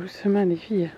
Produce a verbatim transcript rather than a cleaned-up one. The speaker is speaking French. doucement les filles.